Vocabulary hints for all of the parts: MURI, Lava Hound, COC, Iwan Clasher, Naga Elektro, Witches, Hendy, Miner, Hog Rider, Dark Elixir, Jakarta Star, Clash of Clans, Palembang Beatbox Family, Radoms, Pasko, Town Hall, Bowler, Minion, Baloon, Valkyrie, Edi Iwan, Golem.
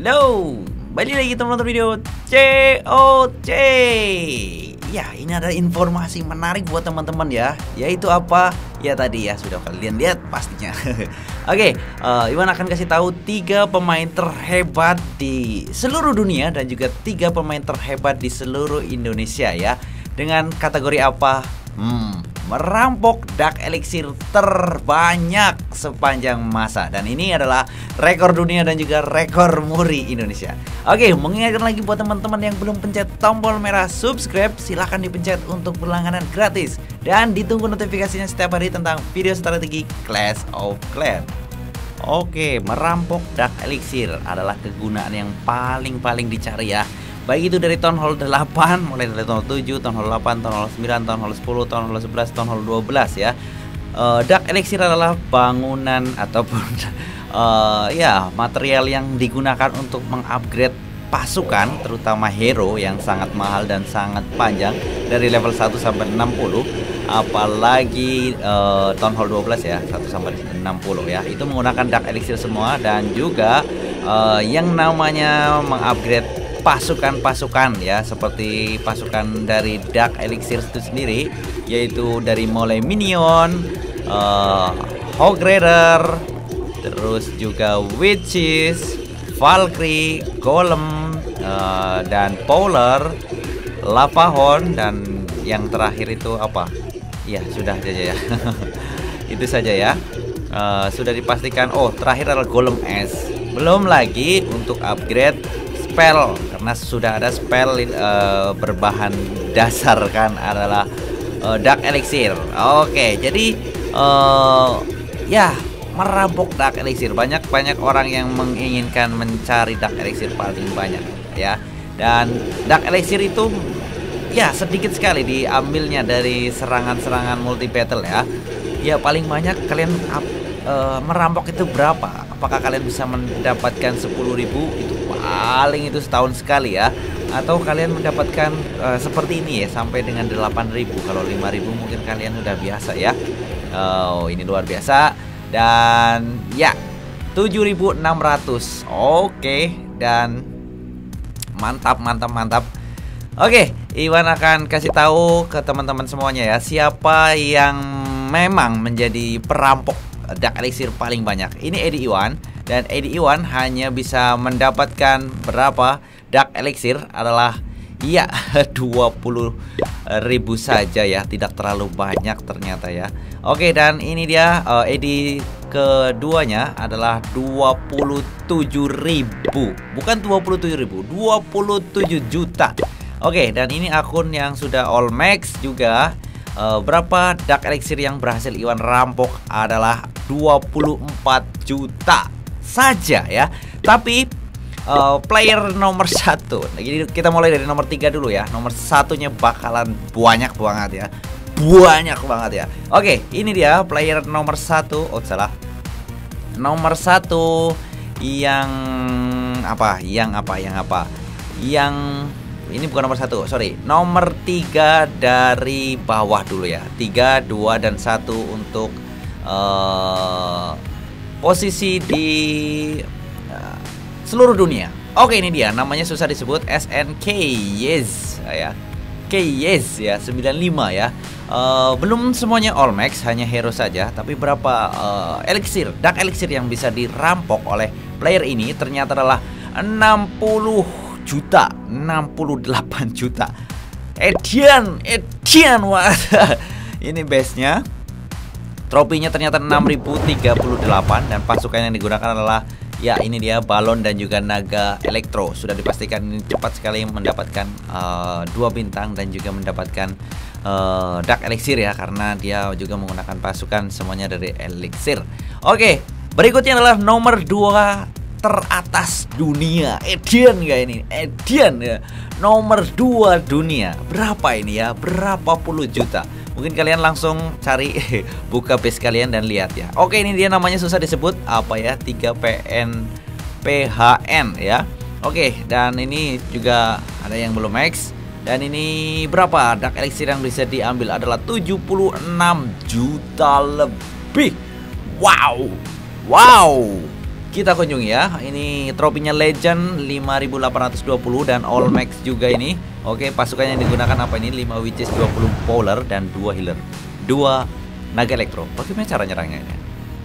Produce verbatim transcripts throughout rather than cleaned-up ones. Hello, balik lagi teman-teman video C O C. Ya, ini ada informasi menarik buat teman-teman ya. Yaitu apa? Ya tadi ya, sudah kalian lihat pastinya. Oke, okay, uh, Iwan akan kasih tahu tiga pemain terhebat di seluruh dunia dan juga tiga pemain terhebat di seluruh Indonesia ya. Dengan kategori apa? Hmm, merampok Dark Elixir terbanyak sepanjang masa. Dan ini adalah rekor dunia dan juga rekor MURI Indonesia. Oke, mengingatkan lagi buat teman-teman yang belum pencet tombol merah subscribe, silahkan dipencet untuk berlangganan gratis. Dan ditunggu notifikasinya setiap hari tentang video strategi Clash of Clans. Oke, merampok Dark Elixir adalah kegunaan yang paling-paling dicari ya. Baik itu dari Town Hall delapan, mulai dari Town Hall tujuh, Town Hall delapan, Town Hall sembilan, Town Hall sepuluh, Town Hall sebelas, Town Hall dua belas ya. uh, Dark Elixir adalah bangunan ataupun uh, ya material yang digunakan untuk mengupgrade pasukan, terutama hero yang sangat mahal dan sangat panjang dari level satu sampai enam puluh, apalagi uh, Town Hall dua belas ya, satu sampai enam puluh ya. Itu menggunakan Dark Elixir semua dan juga uh, yang namanya mengupgrade pasukan-pasukan ya, seperti pasukan dari Dark Elixir itu sendiri, yaitu dari mulai Minion, uh, Hog Rider, terus juga Witches, Valkyrie, Golem, uh, dan Bowler, Lava Hound, dan yang terakhir itu apa? Ya sudah saja ya. Itu saja ya. Uh, sudah dipastikan. Oh, terakhir adalah Golem es. Belum lagi untuk upgrade spell, karena sudah ada spell uh, berbahan dasar kan adalah uh, Dark Elixir. Oke, jadi uh, ya merampok Dark Elixir, banyak-banyak orang yang menginginkan mencari Dark Elixir paling banyak ya. Dan Dark Elixir itu ya sedikit sekali diambilnya dari serangan-serangan multi battle ya. Ya paling banyak kalian up, uh, merampok itu berapa? Apakah kalian bisa mendapatkan sepuluh ribu? Itu paling itu setahun sekali ya, atau kalian mendapatkan uh, seperti ini ya sampai dengan delapan ribu. Kalau lima ribu mungkin kalian udah biasa ya. Oh, ini luar biasa. Dan ya tujuh ribu enam ratus. Oke, dan mantap mantap mantap. Oke, Iwan akan kasih tahu ke teman-teman semuanya ya, siapa yang memang menjadi perampok Dark Elixir paling banyak. Ini Edi Iwan. Dan Edi Iwan hanya bisa mendapatkan berapa Dark Elixir adalah ya dua puluh ribu saja ya. Tidak terlalu banyak ternyata ya. Oke, dan ini dia uh, Edi keduanya adalah dua puluh tujuh ribu. Bukan dua puluh tujuh ribu, dua puluh tujuh juta. Oke, dan ini akun yang sudah all max juga. Uh, berapa Dark Elixir yang berhasil Iwan rampok adalah dua puluh empat juta saja ya. Tapi uh, player nomor satu, jadi kita mulai dari nomor tiga dulu ya. Nomor satunya bakalan banyak banget ya, banyak banget ya. Oke, ini dia player nomor satu. Oh salah, nomor satu yang apa? Yang apa? Yang apa? Yang ini bukan nomor satu, sorry. Nomor tiga dari bawah dulu ya. Tiga, dua, dan satu untuk uh, posisi di uh, seluruh dunia. Oke, ini dia, namanya susah disebut, S N K Yes ya, K Yes ya, sembilan lima ya. uh, Belum semuanya all max, hanya hero saja. Tapi berapa uh, elixir, Dark Elixir yang bisa dirampok oleh player ini ternyata adalah enam puluh juta, enam puluh delapan juta. Edian, Edian wah. Ini base-nya, tropinya ternyata enam ribu tiga puluh delapan, dan pasukan yang digunakan adalah ya ini dia balon dan juga naga elektro. Sudah dipastikan ini cepat sekali mendapatkan uh, dua bintang dan juga mendapatkan uh, Dark Elixir ya, karena dia juga menggunakan pasukan semuanya dari elixir. Oke, berikutnya adalah nomor dua teratas dunia. Edian gak ini? Edian ya. Nomor dua dunia. Berapa ini ya? Berapa puluh juta? Mungkin kalian langsung cari buka base kalian dan lihat ya. Oke, ini dia, namanya susah disebut apa ya? tiga P N P H N ya. Oke, dan ini juga ada yang belum max. Dan ini berapa Dark Elixir yang bisa diambil adalah tujuh puluh enam juta lebih. Wow. Wow. kita kunjungi ya. Ini tropinya Legend lima ribu delapan ratus dua puluh dan All Max juga ini. Oke, pasukan yang digunakan apa ini? lima Witches, dua puluh Bowler, dan dua Healer, dua Naga Elektro. Bagaimana cara nyerangnya ini?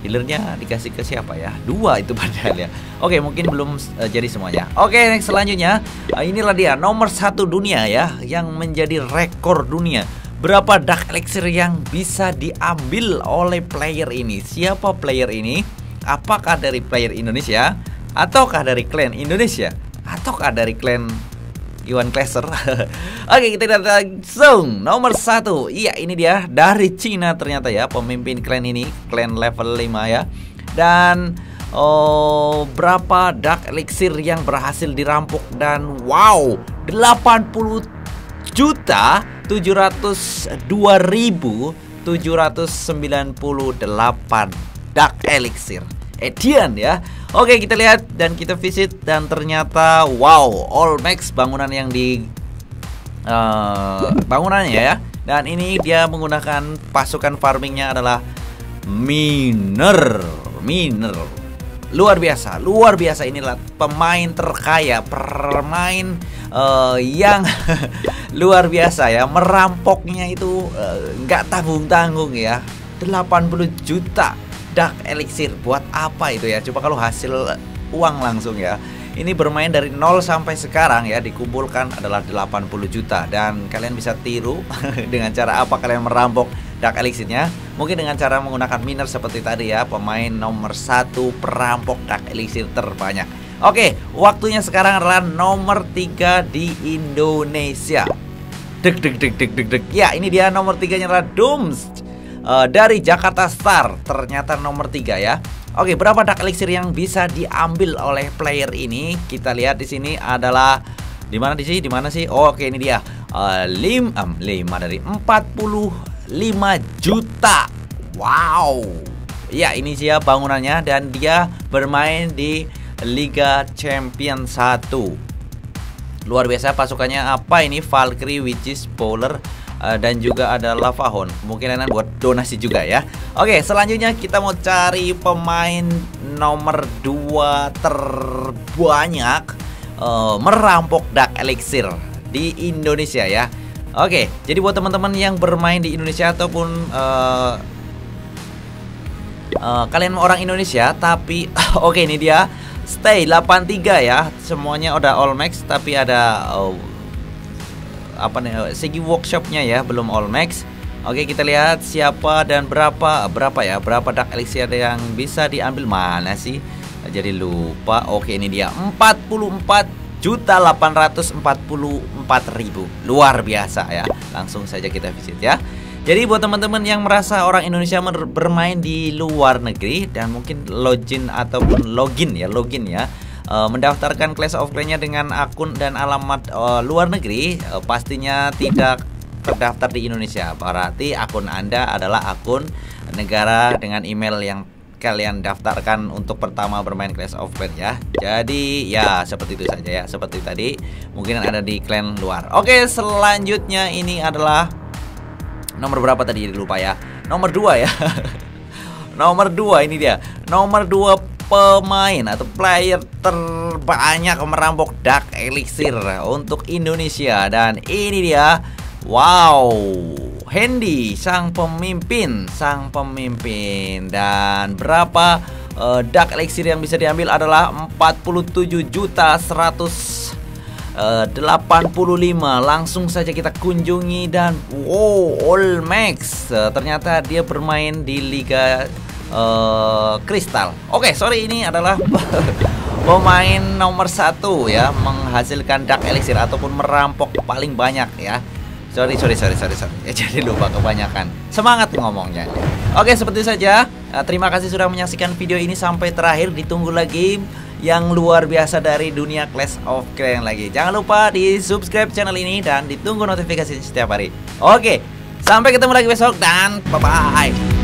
Healernya dikasih ke siapa ya? Dua itu padahal ya. Oke, mungkin belum uh, jadi semuanya. Oke, next selanjutnya uh, inilah dia nomor satu dunia ya, yang menjadi rekor dunia. Berapa Dark Elixir yang bisa diambil oleh player ini? Siapa player ini? Apakah dari player Indonesia? Ataukah dari klan Indonesia? Ataukah dari klan Iwan Clasher? Oke, kita lihat langsung. Nomor satu, iya ini dia, dari Cina ternyata ya. Pemimpin klan ini, klan level lima ya. Dan oh, berapa Dark Elixir yang berhasil dirampok? Dan wow, delapan puluh juta tujuh ratus dua ribu tujuh ratus sembilan puluh delapan Dark Elixir Edian ya. Oke, kita lihat dan kita visit, dan ternyata wow, All Max bangunan yang di uh, bangunannya ya. Dan ini dia menggunakan pasukan farmingnya adalah Miner. Miner luar biasa, luar biasa. Inilah pemain terkaya, pemain uh, yang luar biasa ya. Merampoknya itu nggak uh, tanggung-tanggung ya. Delapan puluh juta Dark Elixir buat apa itu ya? Coba kalau hasil uang langsung ya. Ini bermain dari nol sampai sekarang ya, dikumpulkan adalah delapan puluh juta. Dan kalian bisa tiru dengan cara apa kalian merampok Dark Elixirnya. Mungkin dengan cara menggunakan miner seperti tadi ya, pemain nomor satu perampok Dark Elixir terbanyak. Oke, waktunya sekarang adalah nomor tiga di Indonesia. Deg deg deg deg deg deg. Ya, ini dia nomor tiganya Radoms uh, dari Jakarta Star. Ternyata nomor tiga ya. Oke, berapa Dark Elixir yang bisa diambil oleh player ini? Kita lihat di sini adalah di mana di sini di mana sih? Oh, oke, ini dia. Uh, lim, um, lima dari empat puluh lima juta. Wow. Ya, ini dia bangunannya dan dia bermain di Liga Champion satu. Luar biasa, pasukannya apa ini? Valkyrie, Witches, Bowler, Uh, dan juga ada Lava Hound. Mungkin enak buat donasi juga ya. Oke, selanjutnya kita mau cari pemain nomor dua terbanyak uh, merampok Dark Elixir di Indonesia ya. Oke, jadi buat teman-teman yang bermain di Indonesia ataupun uh, uh, kalian orang Indonesia tapi oke, okay, ini dia stay delapan tiga ya. Semuanya udah all max tapi ada uh, apa nih, segi workshopnya ya belum all max. Oke, kita lihat siapa dan berapa berapa ya berapa Dark Elixir yang bisa diambil. Mana sih, jadi lupa. Oke, ini dia empat puluh empat juta delapan ratus empat puluh empat ribu. Luar biasa ya, langsung saja kita visit ya. Jadi buat teman-teman yang merasa orang Indonesia bermain di luar negeri dan mungkin login ataupun login ya login ya Uh, mendaftarkan Clash of Clans-nya dengan akun dan alamat uh, luar negeri, uh, pastinya tidak terdaftar di Indonesia. Berarti akun Anda adalah akun negara dengan email yang kalian daftarkan untuk pertama bermain Clash of Clans ya. Jadi ya seperti itu saja ya, seperti tadi mungkin ada di clan luar. Oke, selanjutnya ini adalah nomor berapa tadi, jadi lupa ya. Nomor dua ya. Nomor dua ini dia. Nomor dua pemain atau player terbanyak merampok Dark Elixir untuk Indonesia. Dan ini dia, wow, Hendy sang pemimpin, sang pemimpin. Dan berapa uh, Dark Elixir yang bisa diambil adalah empat puluh tujuh juta seratus delapan puluh lima. Langsung saja kita kunjungi dan wow, all max. Uh, ternyata dia bermain di Liga Uh, kristal. Oke, okay, sorry, ini adalah pemain nomor satu ya, menghasilkan Dark Elixir ataupun merampok paling banyak ya. Sorry, sorry, sorry, sorry, sorry. Ya, jadi lupa kebanyakan. Semangat ngomongnya. Oke, okay, seperti saja. Nah, terima kasih sudah menyaksikan video ini sampai terakhir. Ditunggu lagi yang luar biasa dari dunia Clash of Clans lagi. Jangan lupa di subscribe channel ini dan ditunggu notifikasi setiap hari. Oke, okay, sampai ketemu lagi besok dan bye bye.